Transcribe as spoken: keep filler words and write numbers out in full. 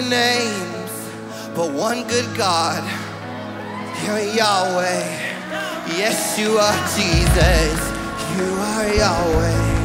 many names, but one good God, you're Yahweh. Yes, you are Jesus, you are Yahweh.